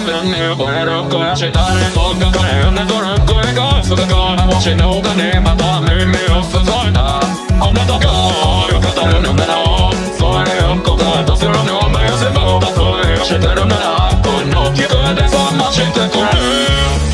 誰もが金でドラッグへ返すだから星の丘にまた耳を注いだ。あなたが愛を語るのなら、それを答えとするのを目線を脱衣してるなら、この曲で覚ましてくれ。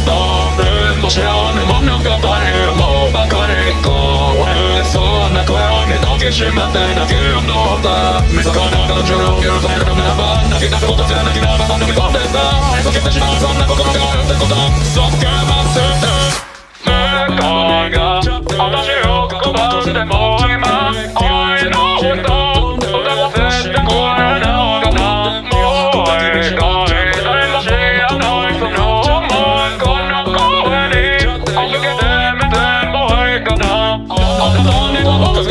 誰も知らぬ物語もバカに聞こえそうな声に抱きしめて泣きを乗った見つからなかった16許されるならば、泣き出すことじゃ泣きながら飲み込んでた愛想消してしまう、そんな心があるってこと嘘つけませんね。向こうが私を言葉としても今愛の歌を歌わせてくれながら、もう一回誰も知らないその想い、この声に預けてみてもいいかな。あなた僕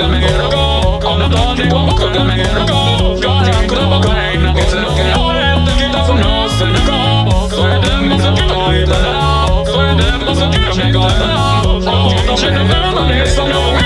が見える子、この時と僕が見える子、ガチンコと僕に投げ続けられてきたその背中、それでも好きと言ったら、それでも好きと願えたら、私の目のにその意味はあるの。